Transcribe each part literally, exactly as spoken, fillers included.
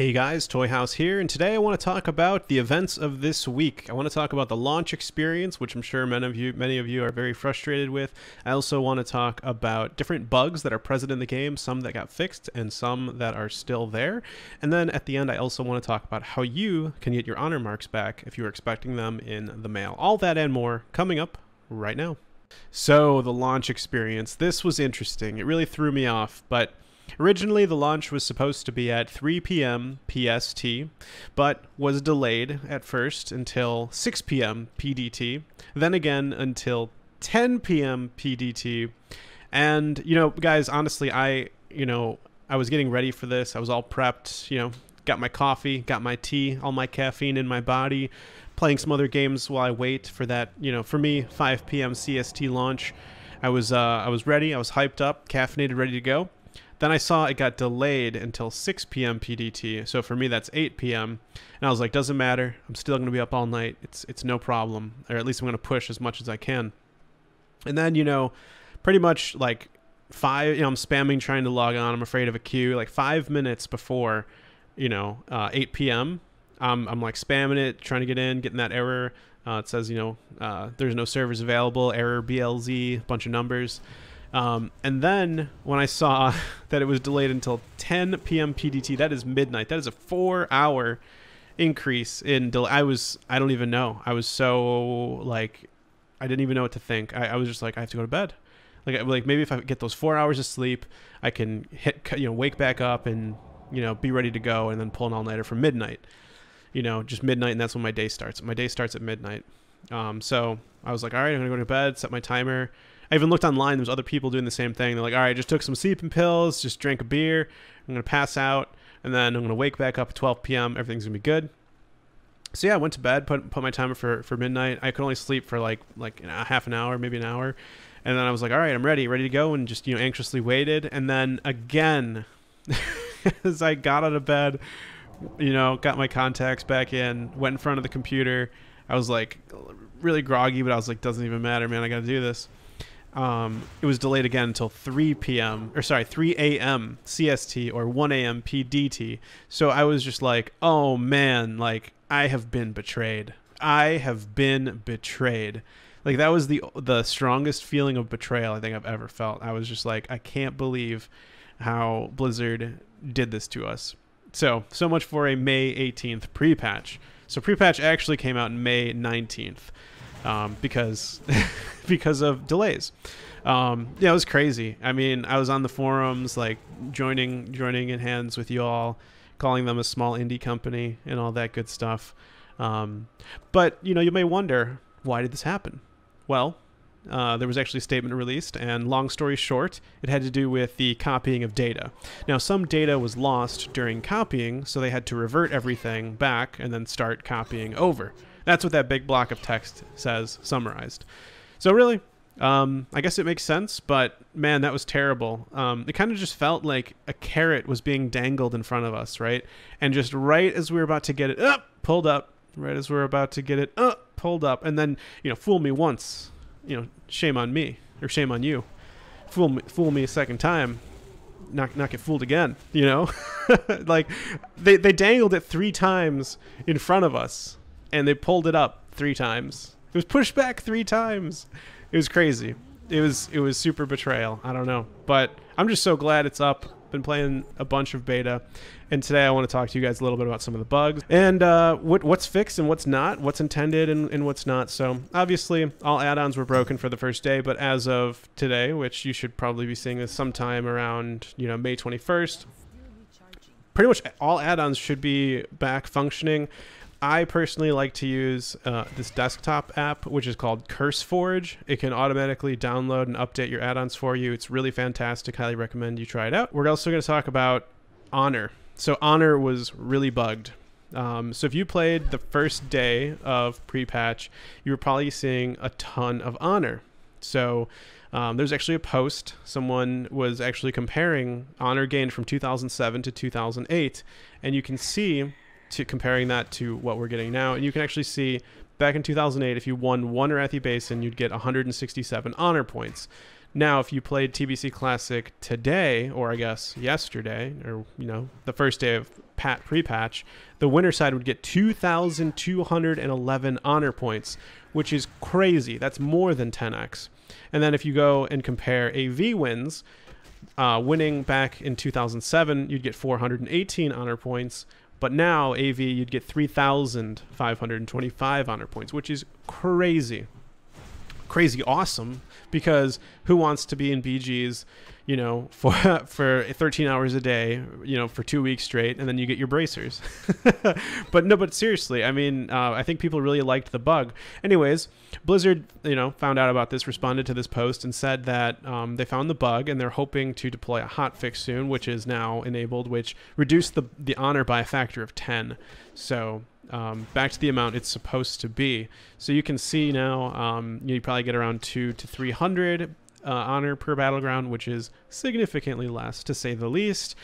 Hey guys, Toy House here, and today I want to talk about the events of this week. I want to talk about the launch experience, which I'm sure many of you many of you are very frustrated with. I also want to talk about different bugs that are present in the game, some that got fixed and some that are still there. And then at the end, I also want to talk about how you can get your honor marks back if you were expecting them in the mail. All that and more coming up right now. So the launch experience, this was interesting. It really threw me off, but originally, the launch was supposed to be at three p m P S T, but was delayed at first until six p m P D T, then again until ten p m P D T. And, you know, guys, honestly, I, you know, I was getting ready for this. I was all prepped, you know, got my coffee, got my tea, all my caffeine in my body, playing some other games while I wait for that, you know, for me, five p m C S T launch. I was, uh, I was ready. I was hyped up, caffeinated, ready to go. Then I saw it got delayed until six p m P D T. So for me, that's eight p m And I was like, doesn't matter. I'm still going to be up all night. It's it's no problem. Or at least I'm going to push as much as I can. And then, you know, pretty much like five, you know, I'm spamming trying to log on. I'm afraid of a queue. Like five minutes before, you know, uh, eight p m, I'm, I'm like spamming it, trying to get in, getting that error. Uh, it says, you know, uh, there's no servers available, error B L Z, bunch of numbers. Um, and then when I saw that it was delayed until ten p m P D T, that is midnight. That is a four hour increase in delay. I was, I don't even know. I was so like, I didn't even know what to think. I, I was just like, I have to go to bed. Like, like maybe if I get those four hours of sleep, I can hit, you know, wake back up and, you know, be ready to go and then pull an all-nighter for midnight, you know, just midnight. And that's when my day starts. My day starts at midnight. Um, so I was like, all right, I'm gonna go to bed, set my timer. I even looked online. There's other people doing the same thing. They're like, all right, just took some sleeping pills, just drank a beer. I'm going to pass out, and then I'm going to wake back up at twelve p m Everything's going to be good. So yeah, I went to bed, put put my timer for, for midnight. I could only sleep for like like a half an hour, maybe an hour. And then I was like, all right, I'm ready, ready to go, and just, you know, anxiously waited. And then again, as I got out of bed, you know, got my contacts back in, went in front of the computer. I was like really groggy, but I was like, doesn't even matter, man. I got to do this. Um, it was delayed again until three p m or sorry, three a m C S T or one a m P D T. So I was just like, oh man, like I have been betrayed. I have been betrayed. Like that was the, the strongest feeling of betrayal I think I've ever felt. I was just like, I can't believe how Blizzard did this to us. So, so much for a May eighteenth pre-patch. So pre-patch actually came out on May nineteenth. Um, because, because of delays. Um, yeah, it was crazy. I mean, I was on the forums, like joining, joining in hands with you all, calling them a small indie company and all that good stuff. Um, but you know, you may wonder, why did this happen? Well, uh, there was actually a statement released, and long story short, it had to do with the copying of data. Now, some data was lost during copying, so they had to revert everything back and then start copying over. That's what that big block of text says, summarized. So really, um, I guess it makes sense, but man, that was terrible. Um, it kind of just felt like a carrot was being dangled in front of us, right? And just right as we were about to get it up, pulled up, right as we were about to get it up, pulled up, and then, you know, fool me once, you know, shame on me, or shame on you. Fool me, fool me a second time, not, not get fooled again, you know? Like, they, they dangled it three times in front of us. And they pulled it up three times. It was pushed back three times. It was crazy. It was it was super betrayal. I don't know. But I'm just so glad it's up. Been playing a bunch of beta. And today I want to talk to you guys a little bit about some of the bugs. And uh, what, what's fixed and what's not. What's intended and, and what's not. So obviously all add-ons were broken for the first day. But as of today, which you should probably be seeing this sometime around, you know, May twenty-first. Pretty much all add-ons should be back functioning. I personally like to use uh, this desktop app, which is called CurseForge. It can automatically download and update your add-ons for you. It's really fantastic. Highly recommend you try it out. We're also going to talk about Honor. So Honor was really bugged. Um, so if you played the first day of pre-patch, you were probably seeing a ton of Honor. So um, there's actually a post. Someone was actually comparing Honor gained from two thousand seven to two thousand eight. And you can see, to comparing that to what we're getting now, and you can actually see back in two thousand eight, if you won one Arathi Basin, you'd get one hundred sixty-seven honor points. Now, if you played T B C Classic today, or I guess yesterday, or, you know, the first day of pat pre-patch, the winner side would get two thousand two hundred eleven honor points, which is crazy. That's more than ten X. And then if you go and compare A V wins, uh, winning back in two thousand seven, you'd get four hundred eighteen honor points. But now, A V, you'd get three thousand five hundred twenty-five honor points, which is crazy. Crazy awesome, because who wants to be in B Gs, you know, for for thirteen hours a day, you know, for two weeks straight, and then you get your bracers? But no, but seriously, I mean, uh, I think people really liked the bug. Anyways, Blizzard, you know, found out about this, responded to this post, and said that um, they found the bug and they're hoping to deploy a hotfix soon, which is now enabled, which reduced the the honor by a factor of ten. So. Um, back to the amount it's supposed to be. So you can see now, um, you probably get around two to three hundred uh, honor per battleground, which is significantly less, to say the least.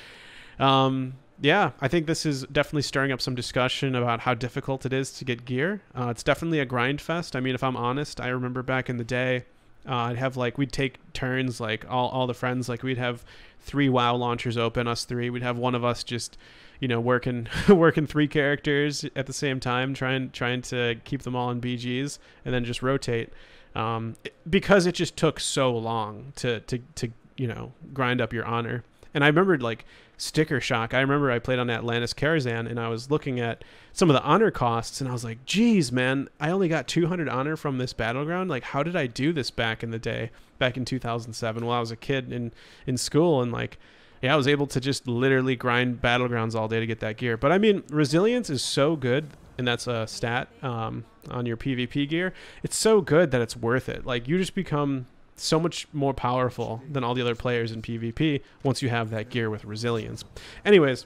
Um, yeah, I think this is definitely stirring up some discussion about how difficult it is to get gear. Uh, it's definitely a grind fest. I mean, if I'm honest, I remember back in the day, uh, I'd have like we'd take turns, like all all the friends, like we'd have three WoW launchers open, us three. We'd have one of us just, you know, working working three characters at the same time, trying trying to keep them all in B Gs, and then just rotate, um, because it just took so long to to to you know, grind up your honor. And I remembered, like, sticker shock. I remember I played on Atlantis Karazhan, and I was looking at some of the honor costs, and I was like, geez, man, I only got two hundred honor from this battleground. Like, how did I do this back in the day, back in two thousand seven, while I was a kid in in school? And like, yeah, I was able to just literally grind battlegrounds all day to get that gear. But I mean, resilience is so good, and that's a stat um, on your PvP gear. It's so good that it's worth it. Like, you just become so much more powerful than all the other players in PvP once you have that gear with resilience. Anyways,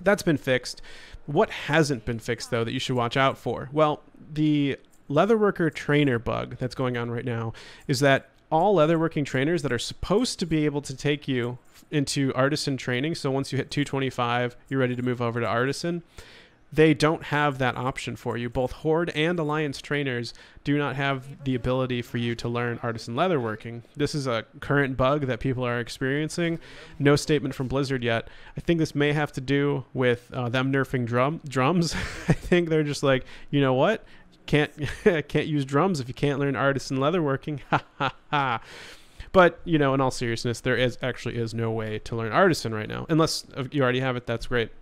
that's been fixed. What hasn't been fixed, though, that you should watch out for? Well, the Leatherworker trainer bug that's going on right now is that all leatherworking trainers that are supposed to be able to take you into artisan training, so once you hit two twenty-five, you're ready to move over to artisan, they don't have that option for you. Both Horde and Alliance trainers do not have the ability for you to learn artisan leatherworking. This is a current bug that people are experiencing. No statement from Blizzard yet. I think this may have to do with uh, them nerfing drum drums. I think they're just like, you know what? Can't can't use drums if you can't learn artisan leatherworking. Ha ha ha. But, you know, in all seriousness, there is actually is no way to learn artisan right now. Unless you already have it, that's great.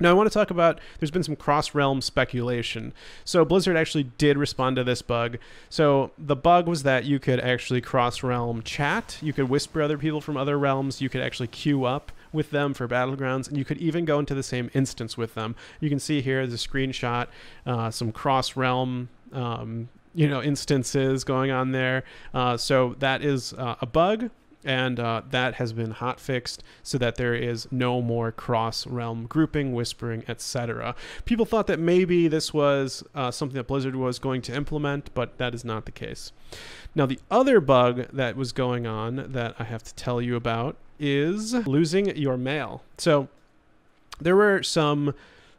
Now, I want to talk about, there's been some cross-realm speculation. So Blizzard actually did respond to this bug. So the bug was that you could actually cross-realm chat. You could whisper other people from other realms. You could actually queue up with them for battlegrounds, and you could even go into the same instance with them. You can see here the screenshot, uh, some cross-realm um, you know, instances going on there. Uh, so that is uh, a bug, and uh, that has been hotfixed so that there is no more cross-realm grouping, whispering, et cetera. People thought that maybe this was uh, something that Blizzard was going to implement, but that is not the case. Now, the other bug that was going on that I have to tell you about is losing your mail. So there were some...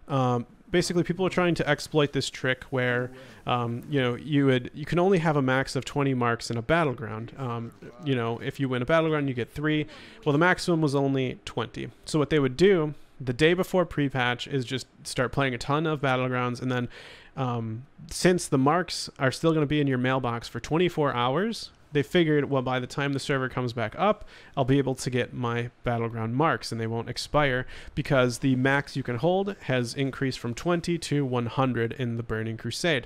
Um, Basically, people are trying to exploit this trick where, um, you know, you would you can only have a max of twenty marks in a battleground. Um, you know, if you win a battleground, you get three. Well, the maximum was only twenty. So what they would do the day before pre-patch is just start playing a ton of battlegrounds, and then um, since the marks are still going to be in your mailbox for twenty-four hours, they figured, well, by the time the server comes back up, I'll be able to get my battleground marks and they won't expire, because the max you can hold has increased from twenty to one hundred in the Burning Crusade.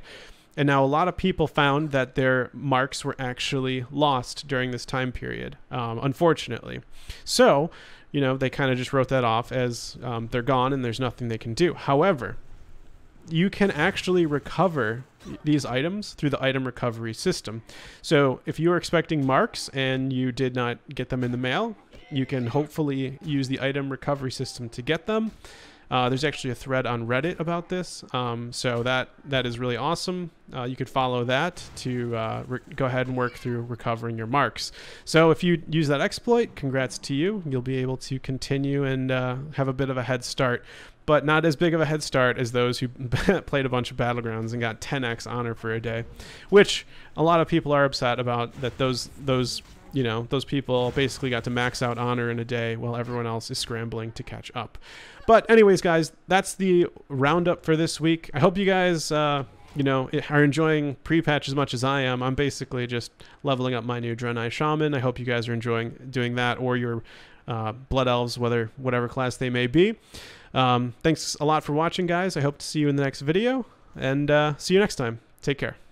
And now a lot of people found that their marks were actually lost during this time period, um, unfortunately. So, you know, they kind of just wrote that off as um, they're gone and there's nothing they can do. However, you can actually recover these items through the item recovery system. So if you were expecting marks and you did not get them in the mail, you can hopefully use the item recovery system to get them. Uh, there's actually a thread on Reddit about this, um, so that that is really awesome. Uh, you could follow that to uh, go ahead and work through recovering your marks. So if you use that exploit, congrats to you. You'll be able to continue and uh, have a bit of a head start, but not as big of a head start as those who played a bunch of battlegrounds and got ten X honor for a day, which a lot of people are upset about, that those those you know, those people basically got to max out honor in a day while everyone else is scrambling to catch up. But anyways, guys, that's the roundup for this week. I hope you guys, uh, you know, are enjoying pre-patch as much as I am. I'm basically just leveling up my new Draenei Shaman. I hope you guys are enjoying doing that, or your uh, Blood Elves, whether whatever class they may be. Um, thanks a lot for watching, guys. I hope to see you in the next video, and uh, see you next time. Take care.